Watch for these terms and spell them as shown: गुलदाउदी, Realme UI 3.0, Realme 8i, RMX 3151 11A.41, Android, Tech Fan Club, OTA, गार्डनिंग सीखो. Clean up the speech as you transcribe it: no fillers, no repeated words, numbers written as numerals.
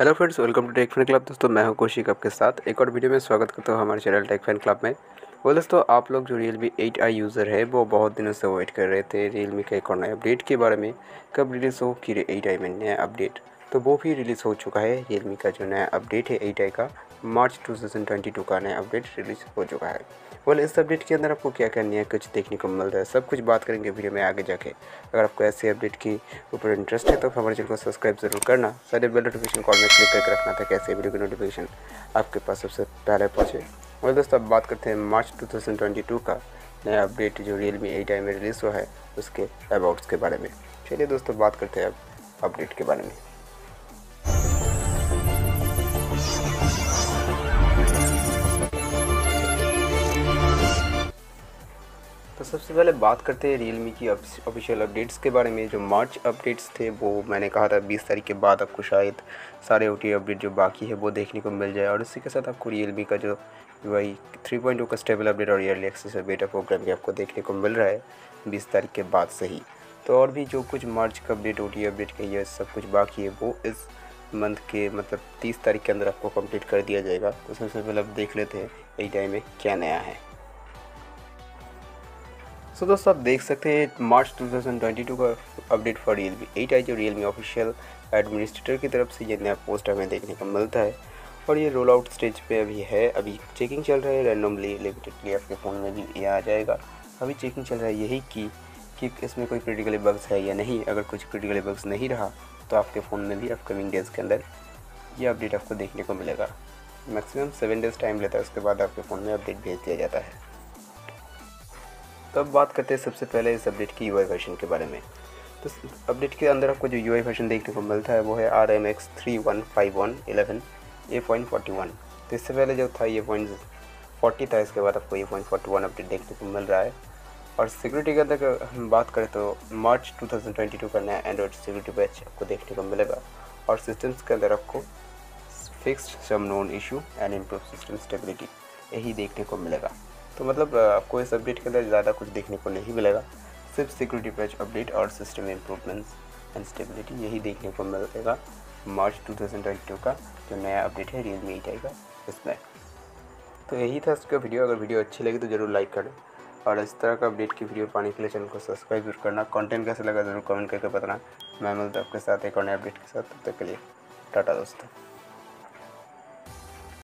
Hello friends, welcome to tech fan club. दोस्तों मैं हूं कौशिक, आपके साथ एक और वीडियो में स्वागत करता हूं हमारे चैनल टेक फैन क्लब में। वो दोस्तों, आप लोग जो Realme 8i यूज़र है वो बहुत दिनों से वेट कर रहे थे Realme का एक और नए अपडेट के बारे में, कब रिलीज़ हो कि 8i में नया अपडेट। तो वो भी रिलीज़ हो चुका है। Realme का जो नया अपडेट है 8i का, मार्च 2022 का नया अपडेट रिलीज़ हो चुका है। वेल, इस अपडेट के अंदर आपको क्या करनी है, कुछ देखने को मिल रहा है, सब कुछ बात करेंगे वीडियो में आगे जाके। अगर आपको ऐसे अपडेट के ऊपर इंटरेस्ट है तो हमारे चैनल को सब्सक्राइब जरूर करना, सारे बेल नोटिफिकेशन कॉल में क्लिक करके रखना ताकि ऐसे वीडियो की नोटिफिकेशन आपके पास सबसे पहले पहुँचे। वेल दोस्तों, अब बात करते हैं मार्च 2022 का नया अपडेट जो Realme 8i में रिलीज़ हुआ है उसके अबाउट्स के बारे में। चलिए दोस्तों, बात करते हैं अब अपडेट के बारे में। तो सबसे पहले बात करते हैं Realme की ऑफिशियल अपडेट्स के बारे में। जो मार्च अपडेट्स थे वो मैंने कहा था 20 तारीख के बाद आपको शायद सारे OTA अपडेट जो बाकी है वो देखने को मिल जाए, और इसी के साथ आपको Realme का जो UI 3.0 का स्टेबल अपडेट और ईयरली एक्सेस बेटा प्रोग्राम भी आपको देखने को मिल रहा है 20 तारीख के बाद से ही। तो और भी जो कुछ मार्च का अपडेट, OTA अपडेट का ये सब कुछ बाकी है वो इस मंथ के मतलब 30 तारीख के अंदर आपको कंप्लीट कर दिया जाएगा। तो सबसे पहले आप देख लेते हैं 8i में क्या नया है। सो दोस्तों, आप देख सकते हैं मार्च 2022 का अपडेट फॉर Realme 8i जो Realme ऑफिशियल एडमिनिस्ट्रेटर की तरफ से ये नया पोस्ट हमें देखने को मिलता है, और ये रोल आउट स्टेज पे अभी है। अभी चेकिंग चल रहा है, रैंडमली लिमिटेडली आपके फ़ोन में भी ये आ जाएगा। अभी चेकिंग चल रहा है यही कि इसमें कोई क्रिटिकली बग्स है या नहीं। अगर कुछ क्रिटिकली बग्स नहीं रहा तो आपके फ़ोन में भी अपकमिंग डेज़ के अंदर ये अपडेट आपको देखने को मिलेगा। मैक्सिमम 7 डेज़ टाइम लेता है, उसके बाद आपके फ़ोन में अपडेट भेज दिया जाता है। तो अब बात करते हैं सबसे पहले इस अपडेट की UI वर्जन के बारे में। तो अपडेट के अंदर आपको जो UI वर्जन देखने को मिलता है वो है RMX 3151 11A.41। तो इससे पहले जो था ये 0.40 था, इसके बाद आपको ये 0.41 अपडेट देखने को मिल रहा है। और सिक्योरिटी के अंदर हम बात करें तो मार्च 2022 का नया एंड्रॉयड सिक्योरिटी पैच आपको देखने को मिलेगा, और सिस्टम्स के अंदर आपको fixed some known issue and improve system stability यही देखने को मिलेगा। तो मतलब आपको इस अपडेट के अंदर ज़्यादा कुछ देखने को नहीं मिलेगा, सिर्फ सिक्योरिटी पैच अपडेट और सिस्टम इम्प्रूवमेंट्स एंड स्टेबिलिटी यही देखने को मिलेगा मार्च 2022 का जो नया अपडेट है Realme 8i का इसमें। तो यही था इसका वीडियो। अगर वीडियो अच्छी लगी तो ज़रूर लाइक करें, और इस तरह का अपडेट की वीडियो पाने के लिए चैनल को सब्सक्राइब जरूर करना। कंटेंट कैसा लगा ज़रूर कमेंट करके बताना। मैं मिलता हूं आपके साथ एक और नए अपडेट के साथ, तब तक के लिए टाटा दोस्तों।